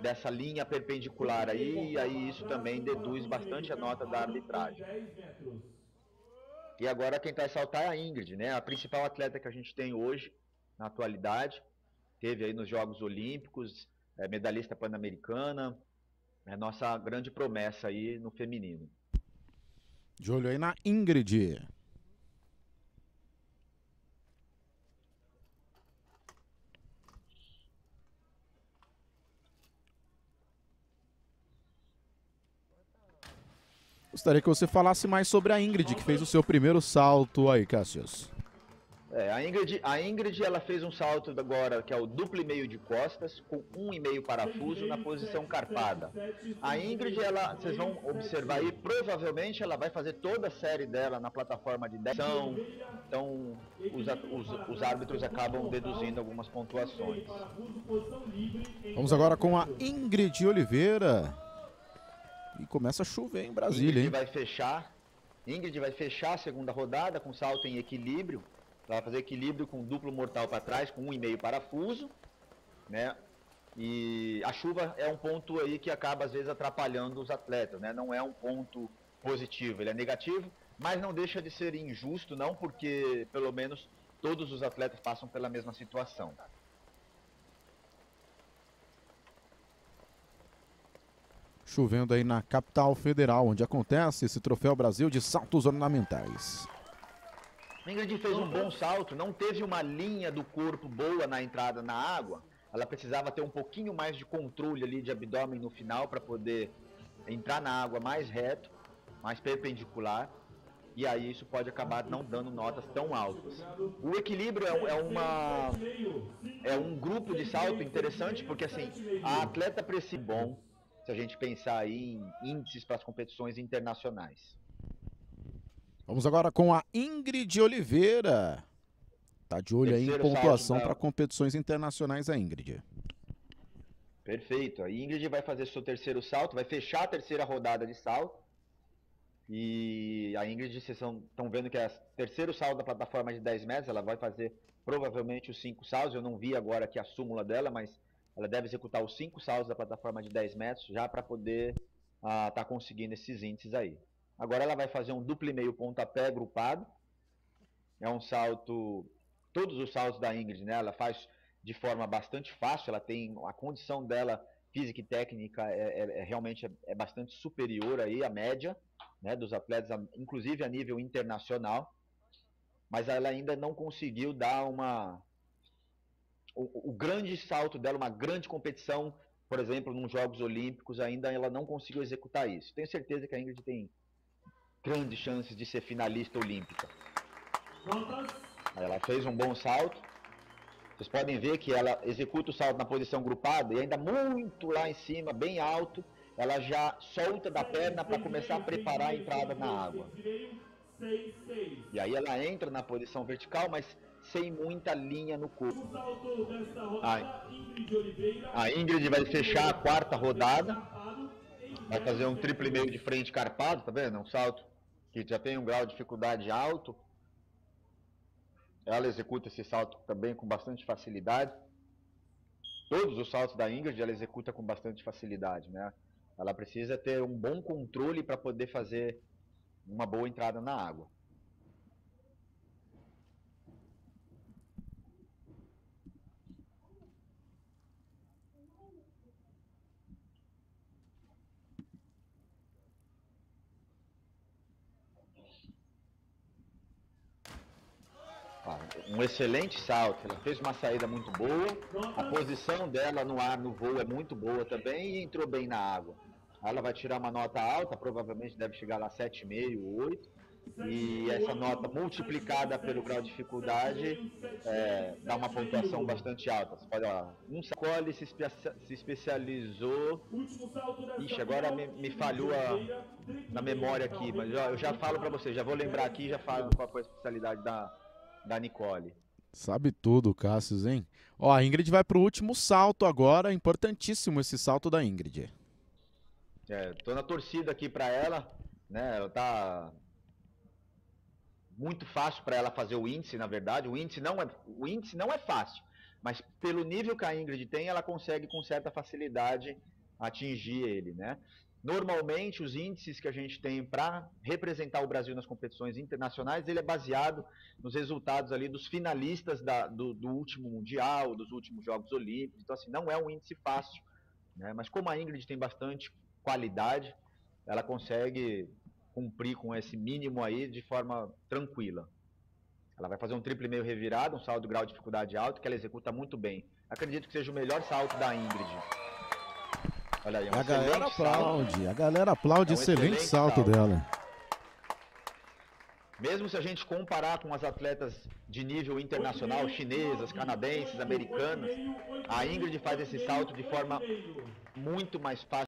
dessa linha perpendicular aí, e aí isso também deduz bastante a nota da arbitragem. E agora quem vai saltar é a Ingrid, né? A principal atleta que a gente tem hoje, na atualidade, teve aí nos Jogos Olímpicos, é medalhista pan-americana, é nossa grande promessa aí no feminino. De olho aí na Ingrid. Gostaria que você falasse mais sobre a Ingrid, que fez o seu primeiro salto aí, Cassius. É, a Ingrid ela fez um salto agora, que é o duplo e meio de costas, com um e meio parafuso na posição carpada. A Ingrid, ela, vocês vão observar aí, provavelmente ela vai fazer toda a série dela na plataforma de 10. Então, os árbitros acabam deduzindo algumas pontuações. Vamos agora com a Ingrid Oliveira. E começa a chover em Brasília, hein? Ingrid vai fechar a segunda rodada com salto em equilíbrio. Ela vai fazer equilíbrio com duplo mortal para trás, com um e meio parafuso, né? E a chuva é um ponto aí que acaba às vezes atrapalhando os atletas, né? Não é um ponto positivo, ele é negativo, mas não deixa de ser injusto, não, porque pelo menos todos os atletas passam pela mesma situação. Chovendo aí na capital federal, onde acontece esse Troféu Brasil de saltos ornamentais. Ingrid fez um bom salto, não teve uma linha do corpo boa na entrada na água. Ela precisava ter um pouquinho mais de controle ali de abdômen no final para poder entrar na água mais reto, mais perpendicular. E aí isso pode acabar não dando notas tão altas. O equilíbrio é um grupo de salto interessante, porque assim, a atleta precisa bom. Se a gente pensar aí em índices para as competições internacionais. Vamos agora com a Ingrid Oliveira. Está de olho aí em pontuação para competições internacionais a Ingrid. Perfeito. A Ingrid vai fazer seu terceiro salto, vai fechar a terceira rodada de salto. E a Ingrid, vocês estão vendo que é o terceiro salto da plataforma de 10 metros. Ela vai fazer provavelmente os 5 saltos. Eu não vi agora aqui a súmula dela, mas... ela deve executar os 5 saltos da plataforma de 10 metros já para poder tá conseguindo esses índices aí. Agora ela vai fazer um duplo e meio pontapé grupado. É um salto... todos os saltos da Ingrid, né? Ela faz de forma bastante fácil. Ela tem... a condição dela, física e técnica, realmente é bastante superior aí à média, né? Dos atletas, inclusive a nível internacional. Mas ela ainda não conseguiu dar uma... O grande salto dela, uma grande competição, por exemplo, nos Jogos Olímpicos, ainda ela não conseguiu executar isso. Tenho certeza que a Ingrid tem grandes chances de ser finalista olímpica. Ela fez um bom salto. Vocês podem ver que ela executa o salto na posição grupada e ainda muito lá em cima, bem alto, ela já solta da perna para começar a preparar a entrada na água. E aí ela entra na posição vertical, mas... sem muita linha no corpo. A Ingrid vai fechar a quarta rodada. Vai fazer um triplo e meio de frente carpado, tá vendo? Um salto que já tem um grau de dificuldade alto. Ela executa esse salto também com bastante facilidade. Todos os saltos da Ingrid ela executa com bastante facilidade, né? Ela precisa ter um bom controle para poder fazer uma boa entrada na água. Um excelente salto, ela fez uma saída muito boa, a posição dela no ar, no voo é muito boa também e entrou bem na água. Ela vai tirar uma nota alta, provavelmente deve chegar lá 7,5, 8, e essa nota multiplicada pelo grau de dificuldade dá uma pontuação bastante alta. Você pode, ó, se especializou, ixi, agora me falhou na memória aqui, mas ó, eu já falo para vocês, já vou lembrar aqui e já falo qual foi a especialidade da Nicole. Sabe tudo, Cassius, hein? Ó, a Ingrid vai pro último salto agora, importantíssimo esse salto da Ingrid. Tô na torcida aqui para ela, né? Ela tá muito fácil para ela fazer o índice, na verdade. O índice não é fácil. mas pelo nível que a Ingrid tem, ela consegue com certa facilidade atingir ele, né? Normalmente, os índices que a gente tem para representar o Brasil nas competições internacionais, ele é baseado nos resultados ali dos finalistas do último Mundial, dos últimos Jogos Olímpicos. Então, assim, não é um índice fácil, né? Mas como a Ingrid tem bastante qualidade, ela consegue cumprir com esse mínimo aí de forma tranquila. Ela vai fazer um triplo e meio revirado, um salto de grau de dificuldade alto, que ela executa muito bem. Acredito que seja o melhor salto da Ingrid. Olha aí, a galera aplaude, salto. A galera aplaude, excelente salto dela. Mesmo se a gente comparar com as atletas de nível internacional, chinesas, canadenses, americanas, a Ingrid faz esse salto de forma muito mais fácil.